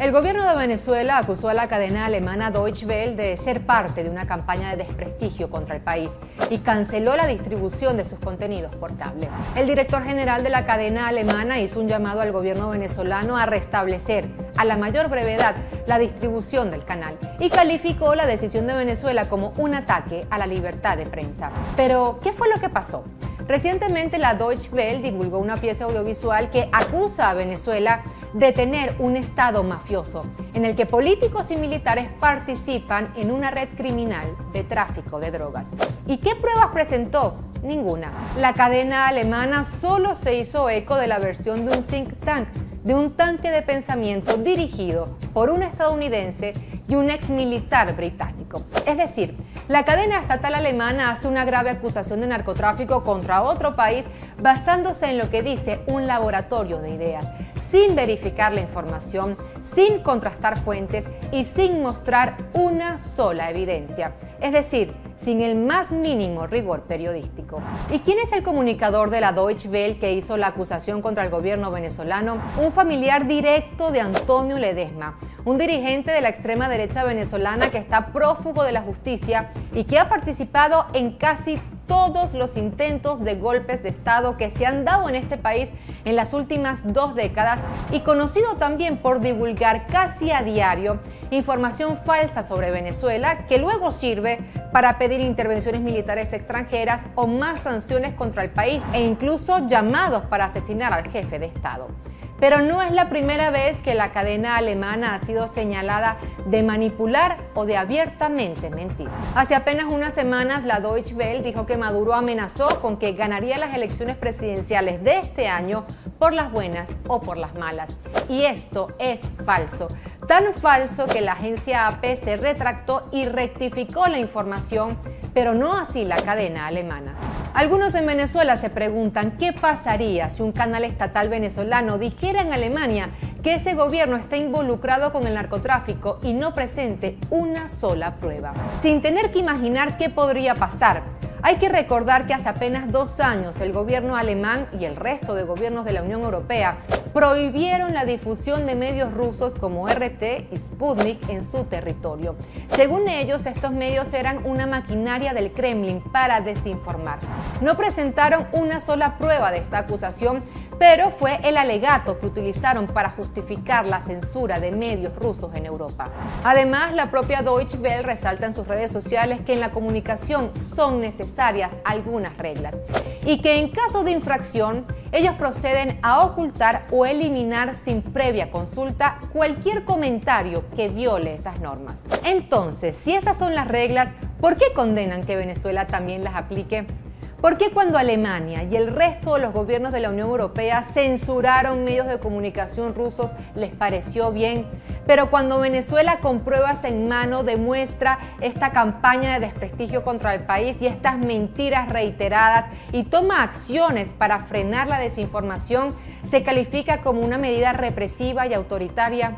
El gobierno de Venezuela acusó a la cadena alemana Deutsche Welle de ser parte de una campaña de desprestigio contra el país y canceló la distribución de sus contenidos por cable. El director general de la cadena alemana hizo un llamado al gobierno venezolano a restablecer a la mayor brevedad la distribución del canal y calificó la decisión de Venezuela como un ataque a la libertad de prensa. Pero, ¿qué fue lo que pasó? Recientemente la Deutsche Welle divulgó una pieza audiovisual que acusa a Venezuela de tener un estado mafioso, en el que políticos y militares participan en una red criminal de tráfico de drogas. ¿Y qué pruebas presentó? Ninguna. La cadena alemana solo se hizo eco de la versión de un think tank, de un tanque de pensamiento dirigido por un estadounidense y un exmilitar británico. Es decir, la cadena estatal alemana hace una grave acusación de narcotráfico contra otro país basándose en lo que dice un laboratorio de ideas, sin verificar la información, sin contrastar fuentes y sin mostrar una sola evidencia. Es decir, sin el más mínimo rigor periodístico. ¿Y quién es el comunicador de la Deutsche Welle que hizo la acusación contra el gobierno venezolano? Un familiar directo de Antonio Ledezma, un dirigente de la extrema derecha venezolana que está prófugo de la justicia y que ha participado en casi todos los intentos de golpes de Estado que se han dado en este país en las últimas 2 décadas y conocido también por divulgar casi a diario información falsa sobre Venezuela que luego sirve para pedir intervenciones militares extranjeras o más sanciones contra el país e incluso llamados para asesinar al jefe de Estado. Pero no es la primera vez que la cadena alemana ha sido señalada de manipular o de abiertamente mentir. Hace apenas unas semanas la Deutsche Welle dijo que Maduro amenazó con que ganaría las elecciones presidenciales de este año por las buenas o por las malas. Y esto es falso. Tan falso que la agencia AP se retractó y rectificó la información, pero no así la cadena alemana. Algunos en Venezuela se preguntan qué pasaría si un canal estatal venezolano dijera en Alemania que ese gobierno está involucrado con el narcotráfico y no presente una sola prueba. Sin tener que imaginar qué podría pasar, hay que recordar que hace apenas 2 años el gobierno alemán y el resto de gobiernos de la Unión Europea prohibieron la difusión de medios rusos como RT y Sputnik en su territorio. Según ellos, estos medios eran una maquinaria del Kremlin para desinformar. No presentaron una sola prueba de esta acusación, pero fue el alegato que utilizaron para justificar la censura de medios rusos en Europa. Además, la propia Deutsche Welle resalta en sus redes sociales que en la comunicación son necesarias algunas reglas y que en caso de infracción, ellos proceden a ocultar o eliminar sin previa consulta cualquier comentario que viole esas normas. Entonces, si esas son las reglas, ¿por qué condenan que Venezuela también las aplique? ¿Por qué cuando Alemania y el resto de los gobiernos de la Unión Europea censuraron medios de comunicación rusos les pareció bien? Pero cuando Venezuela con pruebas en mano demuestra esta campaña de desprestigio contra el país y estas mentiras reiteradas y toma acciones para frenar la desinformación, se califica como una medida represiva y autoritaria.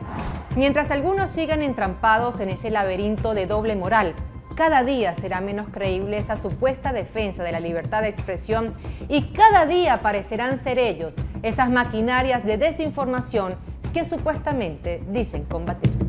Mientras algunos sigan entrampados en ese laberinto de doble moral, cada día será menos creíble esa supuesta defensa de la libertad de expresión y cada día parecerán ser ellos esas maquinarias de desinformación que supuestamente dicen combatir.